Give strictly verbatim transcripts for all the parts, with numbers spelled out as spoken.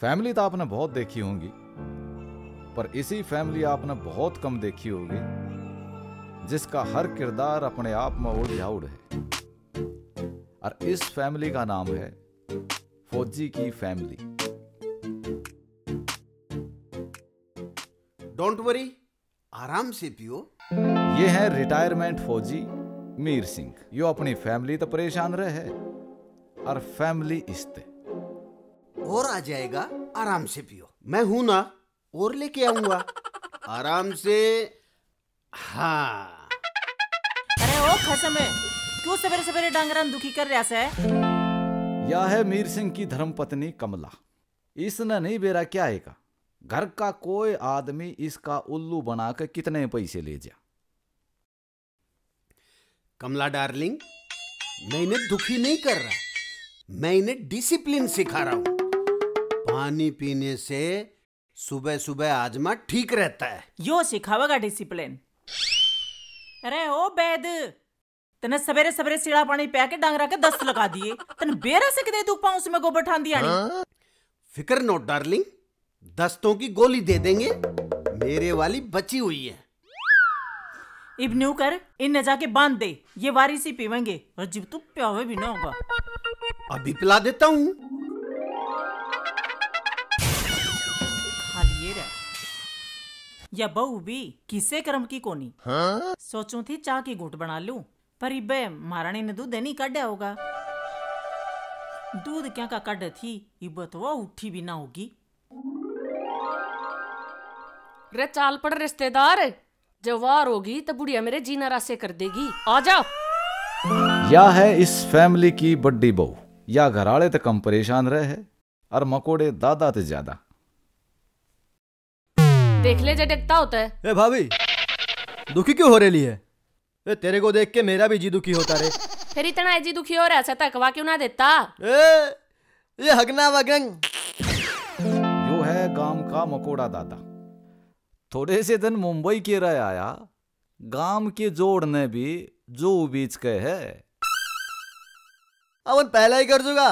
Family तो आपने बहुत देखी होंगी, पर ऐसी फैमिली आपने बहुत कम देखी होगी जिसका हर किरदार अपने आप में ओढ़-झाउड़ है। और इस फैमिली का नाम है फौजी की फैमिली। डोंट वरी, आराम से पियो। ये है रिटायरमेंट फौजी मीर सिंह। यो अपनी फैमिली तो परेशान रहे और फैमिली इस्ते और आ जाएगा। आराम से पियो, मैं हूं ना, और लेके आऊंगा। आराम से। हाँ। अरे ओ खसम है, क्यों सवेरे सवेरे डांगरान दुखी कर रहा से? यह है मीर सिंह की धर्मपत्नी कमला। इसने नहीं बेरा क्या है का? घर का कोई आदमी इसका उल्लू बनाकर कितने पैसे ले जा। कमला डार्लिंग, मैं इन्हें दुखी नहीं कर रहा, मैं इन्हें डिसिप्लिन सिखा रहा हूं। पानी पीने से सुबह सुबह आजमा ठीक रहता है। यो सिखावेगा डिसिप्लिन। अरे ओ बैद, तने सवेरे सवेरे सीढ़ा पानी पिया के डांगरा के दस्त लगा दिए। तने बेरा से कितने दुख पाऊं उसमें गोबर ठान दिया। फिक्र नो डार्लिंग, दस्तों की गोली दे देंगे, मेरे वाली बची हुई है। इब्नू कर, इन जाके बांध दे, ये वारिसी पीवेंगे और जब तू प्यावे भी ना होगा। अभी पिला देता हूँ। खाली ये रह। या बहू भी किसे कर्म की कोनी। हाँ? सोचूं थी चाह की घूट बना लूं, पर इबे महारानी ने दूध नहीं काढ़ा होगा। दूध क्या का काढ़ा थी, इबे तो वह उठी भी ना होगी। रे चाल पड़ रिश्तेदार, जवार होगी तो बुढ़िया मेरे जीना रासे कर देगी। आ जाओ। या है इस फैमिली की बड्डी बहू। या घराड़े तो कम परेशान रहे है और मकोड़े दादा तो ज्यादा। देख ले जटकता होता है। ए भाभी, दुखी क्यों हो रही है? ए तेरे को देख के मेरा भी जी दुखी होता रे। फिर इतना जी दुखी हो रहा है, तकवा क्यों ना देता? ए, ये हगना वगंग। यो है गांव का मकोड़ा दादा। थोड़े से दिन मुंबई के रह आया, गांव के जोड़ ने भी जो बीच के है अवन पहला ही कर दूंगा।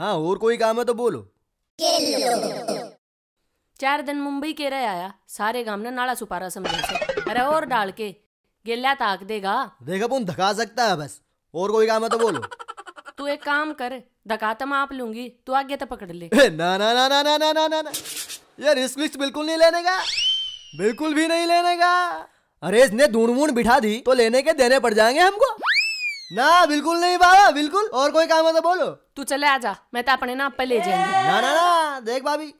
हाँ, और कोई काम है तो बोलो। चार दिन मुंबई के रह आया, सारे गांव ने नाला सुपारा समझे। अरे और डाल के गेला ताक देगा। देखा पुन धका सकता है, बस और कोई काम है तो बोलो। तू एक काम कर, धका तो माप लूंगी, तू आगे तो पकड़ ले। ना ना ना ना ना ना ना ना, ना। यार रिस्क बिल्कुल नहीं लेने का, बिल्कुल भी नहीं लेने का। अरे इसने ढूंढ वूंढ बिठा दी तो लेने के देने पड़ जाएंगे हमको। ना बिल्कुल नहीं बाबा, बिल्कुल। और कोई काम है तो बोलो। तू चले आजा, मैं तो अपने नाप पे ले जाएंगे। ना ना ना, देख भाभी,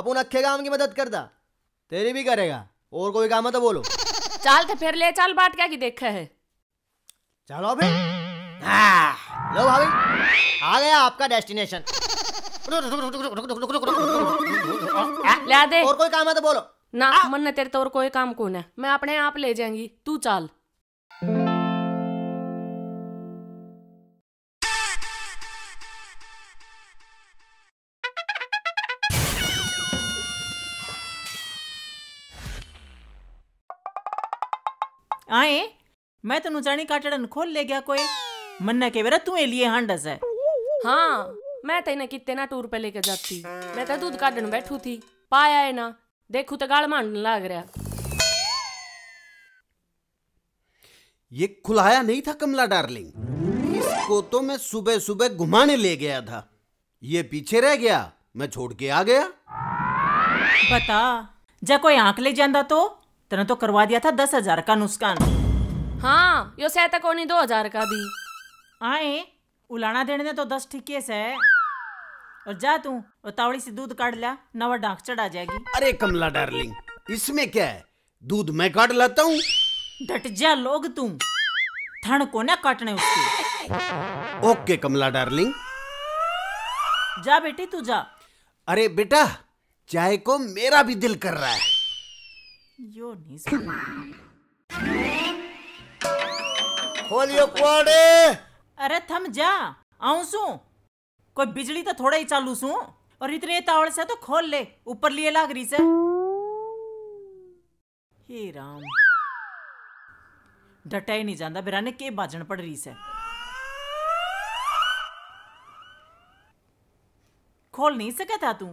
अपन अखे काम की मदद करता, तेरी भी करेगा। और कोई काम है तो बोलो। चाल तो फिर ले चाल, बात क्या की देखा है। चलो फिर। लो भाभी, आ गया आपका डेस्टिनेशन। ले दे। और कोई काम है तो बोलो। ना मन तेरे तो और कोई काम कौन है, मैं अपने आप ले जाएंगी, तू चाल। आए मैं तो नुजानी काटड़न खोल ले गया कोई। मन्ना के बेरा तू लिए हांडस है। हाँ, मैं तेना कितने ना टूर पे लेके जाती। मैं तो दूध काटन बैठू थी, पाया है ना, देखू तो गाड़ मांडन लाग रहा। ये खुलाया नहीं था कमला डार्लिंग, इसको तो मैं सुबह सुबह घुमाने ले गया था, ये पीछे रह गया, मैं छोड़ के आ गया। बता, जा कोई आंख ले जांदा तो तेने तो करवा दिया था दस हजार का नुकसान। हाँ, यो सह तक दो हजार का भी। आए उलाना देने तो दस ठीके से। और जा तू और तावड़ी से दूध काट लिया, नवा डांक चढ़ा जाएगी। अरे कमला डार्लिंग, इसमें क्या है, दूध मैं काट लाता हूँ। डट जा लोग, तू थन को ना काटने उसकी। ओके कमला डार्लिंग, जा बेटी तू जा। अरे बेटा, चाय को मेरा भी दिल कर रहा है। यो नहीं खोलियो कोड़े। अरे थम जा, आऊं सू। कोई बिजली तो थोड़ा ही चालू सू, और इतने तावड़ से तो खोल ले, ऊपर लिए लाग रही से। हे राम, डटा ही नहीं जांदा, बिराने के बाजन पड़ रही से। खोल नहीं सका था तू।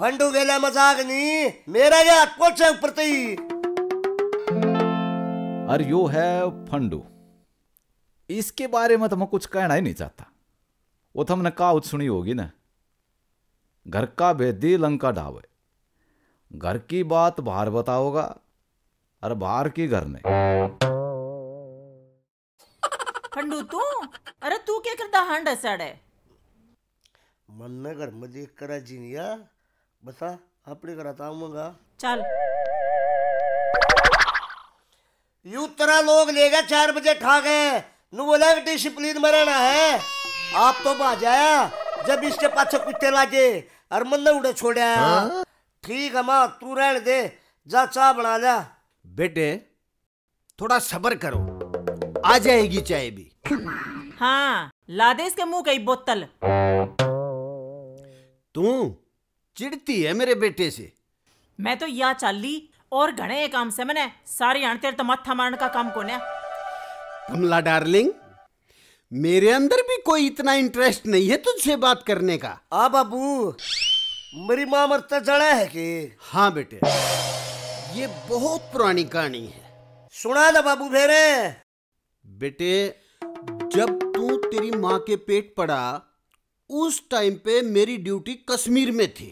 फंडू गेला मजाक नहीं मेरा या कोचंग प्रति अर यो है फंडू। इसके बारे में तुम कुछ कहना ही नहीं चाहता। वो तुमने कहावत सुनी होगी ना, घर का भेदी लंका ढावे। घर की बात बाहर बताओगा और बाहर की घर में। फंडू तू, अरे तू क्या करता हंड साड़े मन घर में देख करा जीनिया बता अपने कराता आऊंगा। चल यू तरह लोग लेगा चार बजे ठा गए नु बोला डिसिप्लिन मराना है। आप तो भाग जाया जब इसके पाछे कुत्ते लागे और मन ने उड़े छोड़ा। ठीक है माँ तू रहने दे, जा चाय बना ला। बेटे थोड़ा सब्र करो, आ जाएगी चाय भी। हाँ लादे इसके मुंह कई बोतल। तू चिढ़ती है मेरे बेटे से। मैं तो या चाली और घने काम से मैंने सारी तेरे तो माथा मारने का काम कौन है। कमला डार्लिंग मेरे अंदर भी कोई इतना इंटरेस्ट नहीं है तुझसे बात करने का। आ बाबू मेरी माँ मरता जड़ा है कि। हाँ बेटे ये बहुत पुरानी कहानी है, सुना ना बाबू। फेरे बेटे जब तू तेरी माँ के पेट पड़ा उस टाइम पे मेरी ड्यूटी कश्मीर में थी।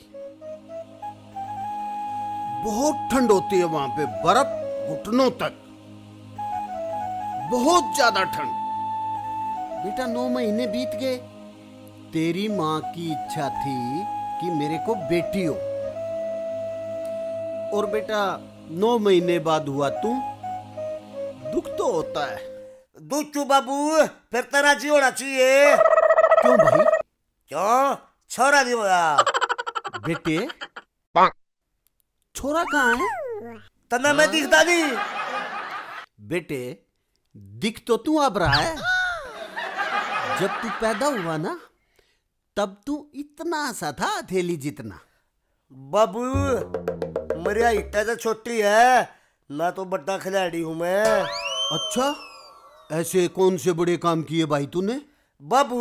बहुत ठंड होती है वहां पे, बर्फ घुटनों तक, बहुत ज्यादा ठंड। बेटा नौ महीने बीत गए। तेरी माँ की इच्छा थी कि मेरे को बेटी हो, और बेटा नौ महीने बाद हुआ तू। दुख तो होता है। दुख क्यों बाबू, फिर तेरा जी होना चाहिए। क्यों भाई क्यों, छोरा नहीं होया। बेटे छोरा कहाँ है? तना मैं दिखता नहीं। बेटे दिख तो तू अब रहा है। जब तू पैदा हुआ ना तब तू इतना सा था, हथेली जितना। बाबू मेरा इट्टा तो छोटी है ना, तो बड़ा खिलाड़ी हूं मैं। अच्छा ऐसे कौन से बड़े काम किए भाई तूने? बाबू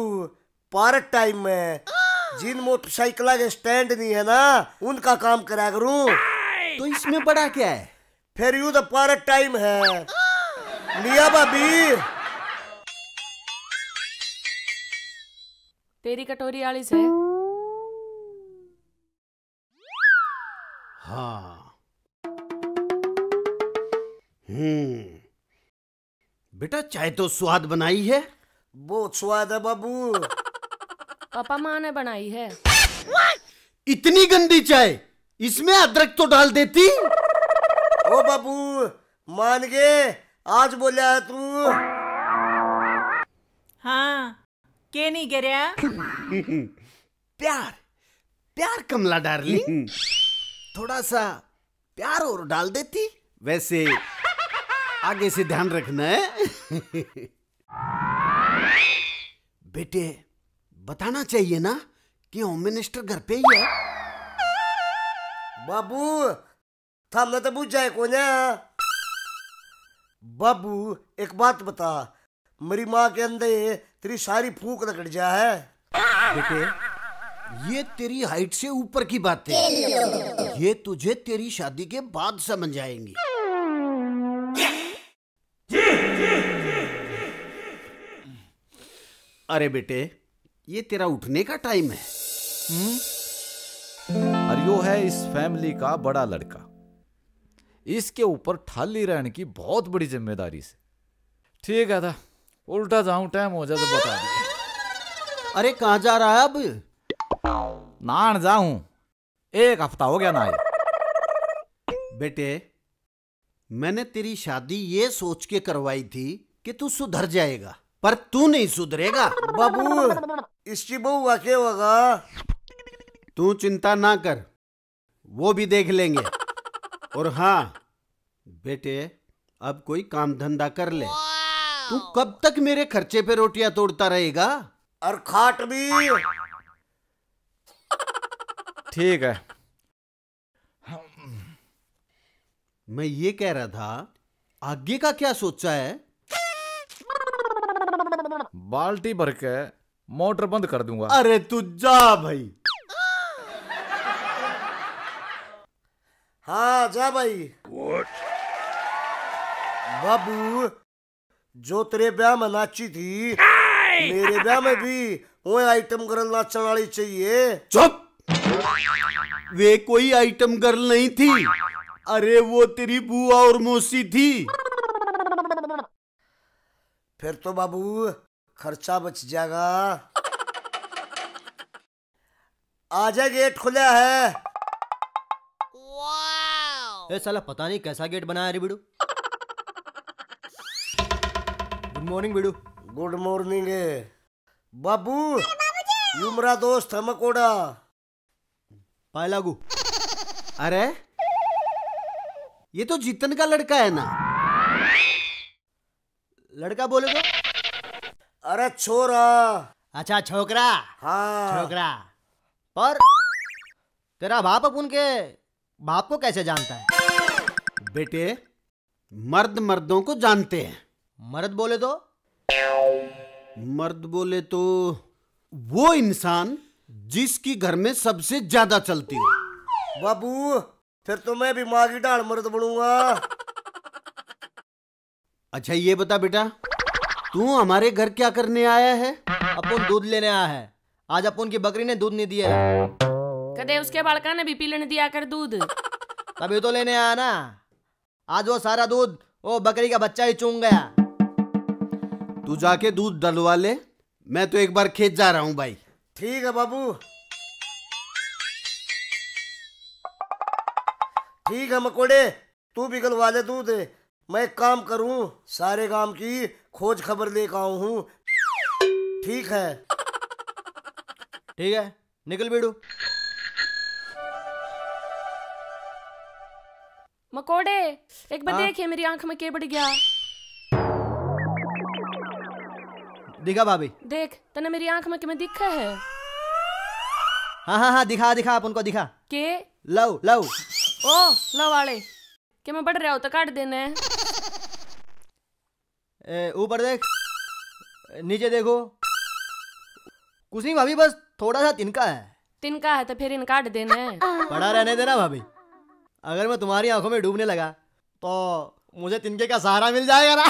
पार्ट टाइम में जिन मोटरसाइकिल के स्टैंड नहीं है ना उनका काम करा करूं। तो इसमें बड़ा क्या है फिर, यू तो पार्ट टाइम है। लिया भाभी तेरी कटोरी आली से। हाँ हम्म बेटा चाय तो स्वाद बनाई है। बहुत स्वाद है बाबू। पापा माँ ने बनाई है। इतनी गंदी चाय, इसमें अदरक तो डाल देती। ओ बाबू मान गए, आज बोला है तू। हाँ के नहीं कह रहा। प्यार प्यार कमला डार्लिंग, थोड़ा सा प्यार और डाल देती। वैसे आगे से ध्यान रखना है। बेटे बताना चाहिए ना कि होम मिनिस्टर घर पे ही है। बाबू थामना तो बुझ जाए कौन है। बाबू एक बात बता, मेरी माँ के अंदर तेरी सारी फूंक निकल जा है। बेटे ये तेरी हाइट से ऊपर की बात है, ये तुझे तेरी शादी के बाद समझ आएंगी। अरे बेटे ये तेरा उठने का टाइम है। और यो है इस फैमिली का बड़ा लड़का। इसके ऊपर ठाली रहने की बहुत बड़ी जिम्मेदारी से। ठीक है था उल्टा जाऊं, टाइम हो जाए तो बता दे। अरे कहाँ जा रहा है अब? नान जाऊं, एक हफ्ता हो गया ना आए। बेटे मैंने तेरी शादी ये सोच के करवाई थी कि तू सुधर जाएगा, पर तू नहीं सुधरेगा। बाबू इसकी बहू आके होगा। तू चिंता ना कर, वो भी देख लेंगे। और हाँ बेटे अब कोई काम धंधा कर ले। तू कब तक मेरे खर्चे पे रोटियां तोड़ता रहेगा? और खाट भी। ठीक है मैं ये कह रहा था आगे का क्या सोचा है? बाल्टी भर के मोटर बंद कर दूंगा। अरे तू जा भाई। हाँ जा भाई। बाबू जो तेरे ब्याह में नाची थी मेरे ब्याह में भी वो आइटम गर्ल नाचनाड़ी चाहिए। चुप, वे कोई आइटम गर्ल नहीं थी, अरे वो तेरी बुआ और मौसी थी। फिर तो बाबू खर्चा बच जाएगा। आजा गेट खुला है। ए साला पता नहीं कैसा गेट बनाया रे बिडू। गुड मॉर्निंग बिडू। गुड मॉर्निंग बाबू। यू मेरा दोस्त है मकोड़ा पाए लागू। अरे ये तो जीतन का लड़का है ना। लड़का बोले तो? अरे छोरा। अच्छा छोकरा। हाँ छोकरा। पर तेरा बाप अपन के बाप को कैसे जानता है? बेटे मर्द मर्दों को जानते हैं। मर्द बोले तो? मर्द बोले तो वो इंसान जिसकी घर में सबसे ज्यादा चलती है। बाबू फिर तो मैं भी माँ की डाल मर्द बनूंगा। अच्छा ये बता बेटा तू हमारे घर क्या करने आया है? अपन दूध लेने आया है। आज अपन की बकरी ने दूध नहीं दिया है। कदे उसके बालका ने भी पीने दिया कर दूध। तभी तो लेने आया ना। आज वो सारा दूध वो बकरी का बच्चा ही चूंग गया। तू जाके दूध डलवा ले, मैं तो एक बार खेत जा रहा हूँ भाई। ठीक है बाबू। ठीक है मकोड़े, तू भी गलवा ले दूध। मैं एक काम करूँ, सारे काम की खोज खबर लेकर आऊँ हूँ। ठीक है ठीक है निकल बेडू। मकोड़े एक बार देखे मेरी आंख में के बढ़ गया। दिखा भाभी। देख तने मेरी आंख में के में दिखा है। हाँ हाँ हाँ दिखा दिखा अपन को दिखा। के लव लव ओ लव वाले के मैं बढ़ रहा हूँ तो काट देने। ऊपर देख नीचे देखो कुछ नहीं भाभी, बस थोड़ा सा तिनका है। तिनका है तो फिर इन काट देने। पड़ा रहने देना भाभी। अगर मैं तुम्हारी आंखों में डूबने लगा तो मुझे तिनके का सहारा मिल जाएगा ना।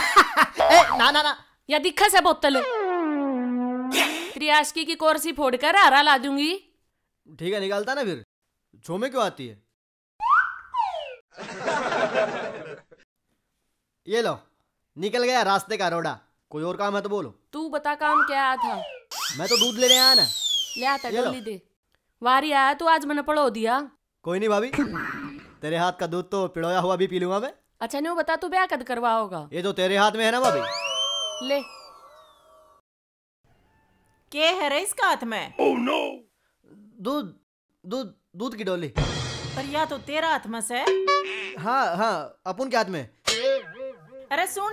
ए, ना ना ना या दिखा से बोतल त्रियाशकी की कोर्सी फोड़कर हरा ला दूंगी। ठीक है निकालता ना फिर छो में क्यों आती है। ये लो निकल गया रास्ते का रोड़ा। कोई और काम है तो बोलो। तू बता काम क्या आया था? मैं तो दूध लेने आया ना। ले आता डोली दे। वारी आया तू आज मैंने पड़ो दिया। कोई नहीं भाभी तेरे हाथ का दूध तो पिड़ोया हुआ भी पी लूंगा मैं। अच्छा नहीं बता तू ब्याह कद करवा होगा? ये तो तेरे हाथ में है ना भाभी। ले क्या है रे इसका हाथ में? ओह नो दूध दूध दूध की डोली। पर या तो तेरा हाथ में से। हाँ हाँ अपन के हाथ में। अरे सुन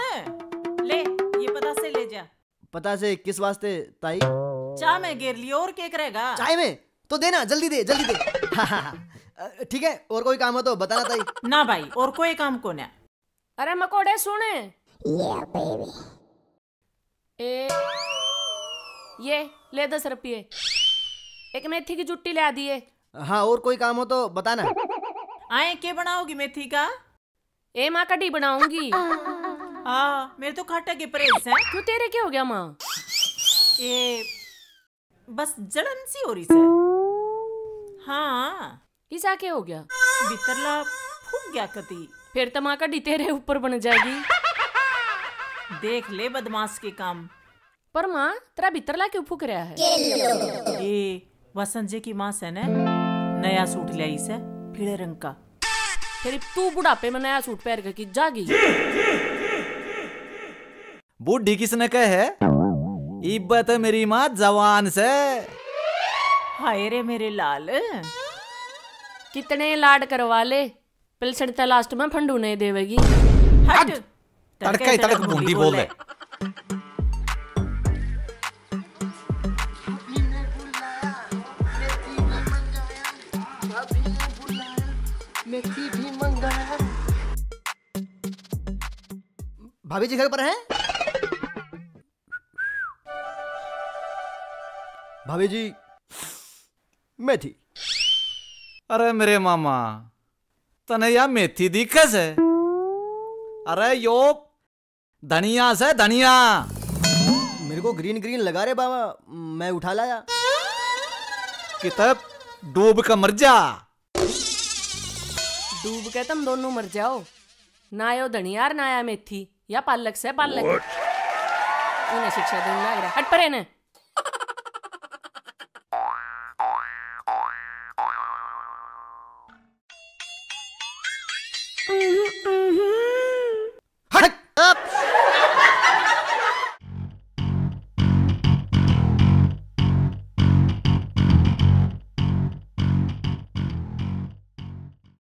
ले ये पता से ले जा। पता से किस वास्ते ताई? चाय में घेर लियो और क्या करेगा? चाय में तो देना जल्दी दे जल्दी दे। हाँ हाँ ठीक है और कोई काम हो तो बताना ताई। ना भाई और कोई काम को ना। अरे मकोड़े सुने ए, ये ले दस रुपये एक मेथी की जुट्टी ले दी है। हाँ और कोई काम हो तो बताना। आए क्या बनाओगी मेथी का? ए माँ कढ़ी बनाऊंगी। हाँ मेरे तो खाटा के परहेज है। क्यों तेरे क्या हो गया माँ? ए बस जलन सी हो रही है। हाँ किसा के हो गया? बितरला फूक गया कती। फिर तमाका डी तेरे ऊपर बन जाएगी। देख ले बदमाश के काम। पर माँ तेरा बितरला क्यों फूक रहा है? ये वसंत जी की माँ से न नया सूट लाई से पीले रंग का। फिर तू बुढ़ापे में नया सूट पहन के जागी। बूढ़ी किसने कहे है? इब्बत मेरी माँ जवान से। हाय रे मेरे लाल कितने लाड करवा ले पिलसड़ता लास्ट में फंडू नहीं देवेगी। हट तड़का ही तड़क बूंदी बोल ले। भाभी जी घर पर हैं? भाभी जी मेथी। अरे मेरे मामा तने या मेथी दिखे से, अरे यो धनिया से धनिया। मेरे को ग्रीन ग्रीन लगा रे बाबा, मैं उठा लाया। किताब डूब का मर जा, डूब के तुम दोनों मर जाओ। ना यो धनिया ना या मेथी, या पालक से पालक। उन्हें शिक्षा देना हट परे ने।